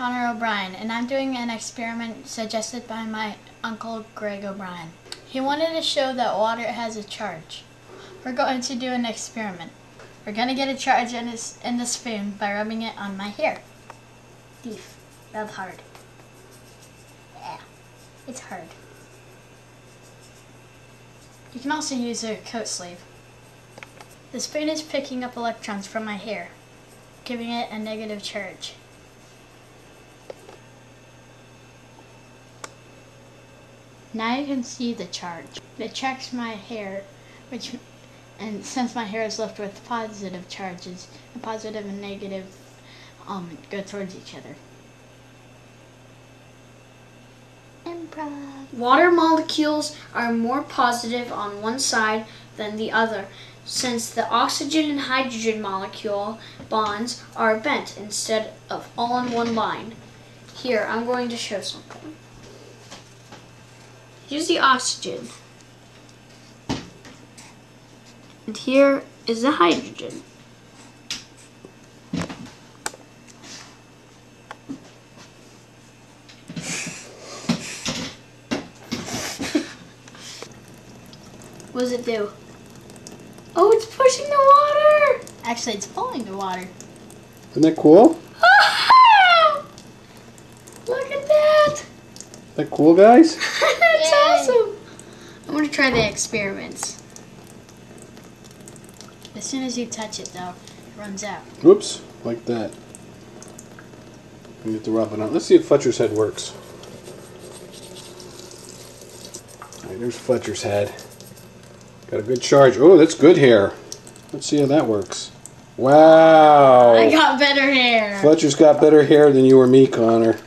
Connor O'Brien, and I'm doing an experiment suggested by my Uncle Greg O'Brien. He wanted to show that water has a charge. We're going to do an experiment. We're going to get a charge in the spoon by rubbing it on my hair. Thief, rub hard. Yeah, it's hard. You can also use a coat sleeve. The spoon is picking up electrons from my hair, giving it a negative charge. Now you can see the charge. It tracks my hair, and since my hair is left with positive charges, the positive and negative go towards each other. Improv. Water molecules are more positive on one side than the other, since the oxygen and hydrogen molecule bonds are bent instead of all in one line. Here, I'm going to show something. Here's the oxygen. And here is the hydrogen. What does it do? Oh, it's pushing the water! Actually, it's pulling the water. Isn't that cool? Look at that! Isn't that cool, guys? That's awesome! I'm going to try the experiments. As soon as you touch it, though, it runs out. Whoops, like that. We need to wrap it up. Let's see if Fletcher's head works. Alright, there's Fletcher's head. Got a good charge. Oh, that's good hair. Let's see how that works. Wow! I got better hair. Fletcher's got better hair than you or me, Connor.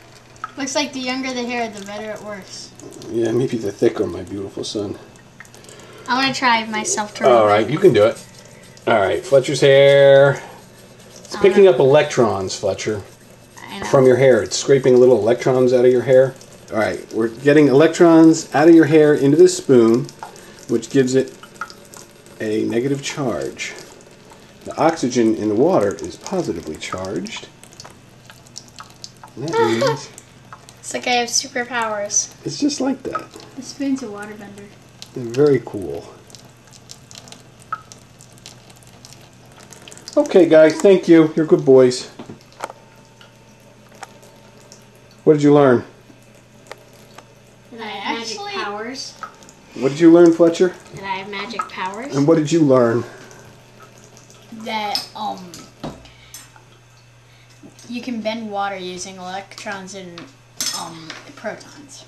Looks like the younger the hair, the better it works. Yeah, maybe the thicker, my beautiful son. I want to try myself to. All right, you can do it. All right, Fletcher's hair. It's picking up electrons, Fletcher. I know. From your hair. It's scraping little electrons out of your hair. All right, we're getting electrons out of your hair into this spoon, which gives it a negative charge. The oxygen in the water is positively charged. And that means it's like I have superpowers. It's just like that. The spoon's a waterbender. Very cool. Okay, guys, thank you. You're good boys. What did you learn? Did I actually magic powers? What did you learn, Fletcher? That I have magic powers. And what did you learn? That you can bend water using electrons and protons.